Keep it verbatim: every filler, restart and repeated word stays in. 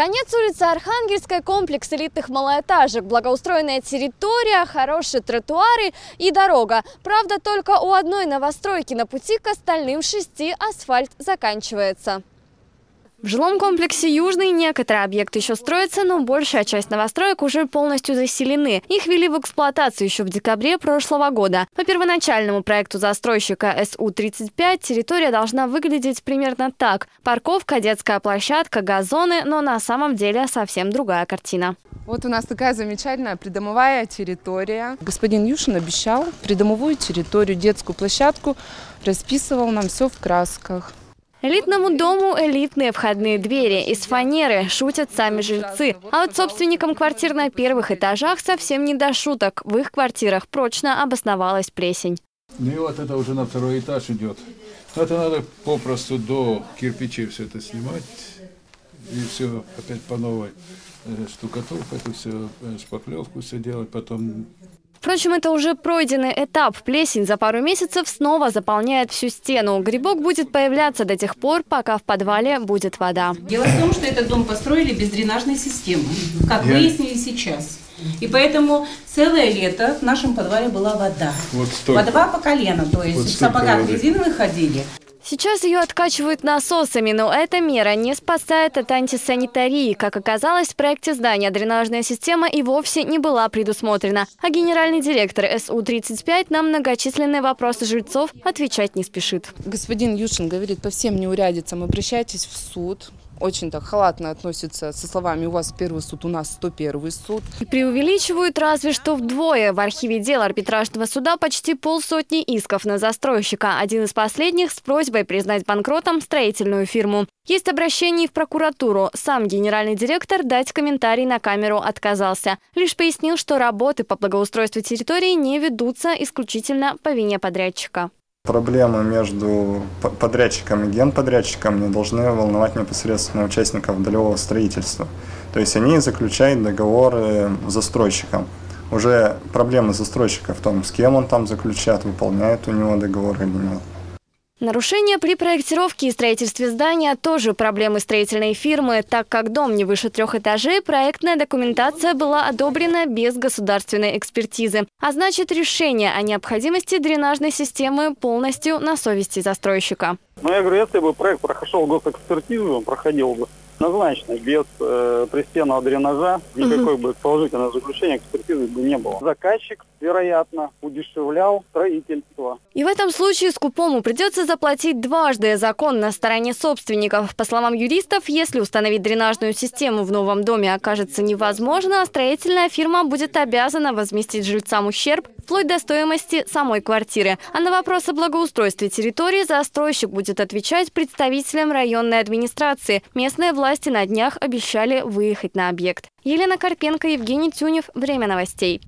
Конец улицы Архангельская, комплекс элитных малоэтажек, благоустроенная территория, хорошие тротуары и дорога. Правда, только у одной новостройки на пути к остальным шести асфальт заканчивается. В жилом комплексе «Южный» некоторые объекты еще строятся, но большая часть новостроек уже полностью заселены. Их ввели в эксплуатацию еще в декабре прошлого года. По первоначальному проекту застройщика эс у тридцать пять территория должна выглядеть примерно так. Парковка, детская площадка, газоны, но на самом деле совсем другая картина. Вот у нас такая замечательная придомовая территория. Господин Юшин обещал придомовую территорию, детскую площадку, расписывал нам все в красках. Элитному дому элитные входные двери из фанеры, шутят сами жильцы. А вот собственникам квартир на первых этажах совсем не до шуток. В их квартирах прочно обосновалась плесень. Ну и вот это уже на второй этаж идет. Это надо попросту до кирпичей все это снимать. И все опять по новой штукатурку, это все шпаклевку все делать потом. Впрочем, это уже пройденный этап. Плесень за пару месяцев снова заполняет всю стену. Грибок будет появляться до тех пор, пока в подвале будет вода. Дело в том, что этот дом построили без дренажной системы, как выяснили сейчас. И поэтому целое лето в нашем подвале была вода. Вот вода по колено, то есть вот в сапогах резиновых ходили. Сейчас ее откачивают насосами, но эта мера не спасает от антисанитарии. Как оказалось, в проекте здания дренажная система и вовсе не была предусмотрена. А генеральный директор эс у тридцать пять на многочисленные вопросы жильцов отвечать не спешит. Господин Юшин говорит, по всем неурядицам обращайтесь в суд. Очень так халатно относятся со словами «у вас первый суд, у нас сто первый суд». И преувеличивают разве что вдвое. В архиве дел арбитражного суда почти полсотни исков на застройщика. Один из последних с просьбой признать банкротом строительную фирму. Есть обращение в прокуратуру. Сам генеральный директор дать комментарий на камеру отказался. Лишь пояснил, что работы по благоустройству территории не ведутся исключительно по вине подрядчика. Проблемы между подрядчиком и генподрядчиком не должны волновать непосредственно участников долевого строительства. То есть они заключают договоры с застройщиком. Уже проблемы застройщика в том, с кем он там заключает, выполняет у него договор или нет. Нарушения при проектировке и строительстве здания тоже проблемы строительной фирмы. Так как дом не выше трех этажей, проектная документация была одобрена без государственной экспертизы. А значит, решение о необходимости дренажной системы полностью на совести застройщика. Ну, я говорю, если бы проект прошел госэкспертизу, он проходил бы однозначно, без э, пристенного дренажа, никакой бы положительного заключения экспертизы бы не было. Заказчик, вероятно, удешевлял строительство. И в этом случае скупому придется заплатить дважды. Закон на стороне собственников. По словам юристов, если установить дренажную систему в новом доме окажется невозможно, строительная фирма будет обязана возместить жильцам ущерб вплоть до стоимости самой квартиры. А на вопрос о благоустройстве территории застройщик будет отвечать представителям районной администрации. Местные власти Власти на днях обещали выехать на объект. Елена Карпенко, Евгений Тюнев. Время новостей.